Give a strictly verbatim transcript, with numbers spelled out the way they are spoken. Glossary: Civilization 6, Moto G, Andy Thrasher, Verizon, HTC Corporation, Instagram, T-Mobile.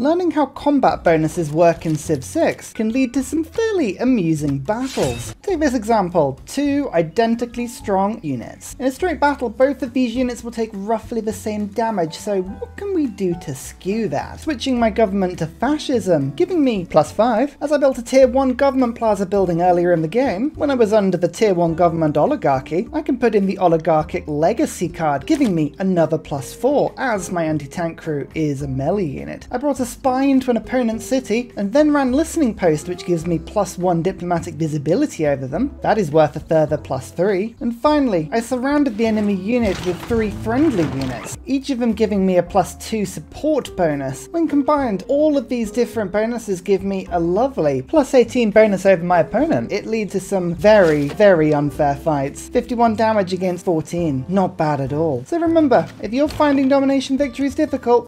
Learning how combat bonuses work in Civ six can lead to some fairly amusing battles. Take this example, two identically strong units. In a straight battle, both of these units will take roughly the same damage, so what can we do to skew that? Switching my government to fascism, giving me plus five, as I built a tier one government plaza building earlier in the game. When I was under the tier one government oligarchy, I can put in the oligarchic legacy card, giving me another plus four, as my anti-tank crew is a melee unit. I brought a spy into an opponent's city and then ran listening post, which gives me plus one diplomatic visibility over them. That is worth a further plus three. And finally, I surrounded the enemy unit with three friendly units, each of them giving me a plus two support bonus. When combined, all of these different bonuses give me a lovely plus eighteen bonus over my opponent. It leads to some very, very unfair fights. fifty-one damage against fourteen, not bad at all. So remember, if you're finding domination victories difficult,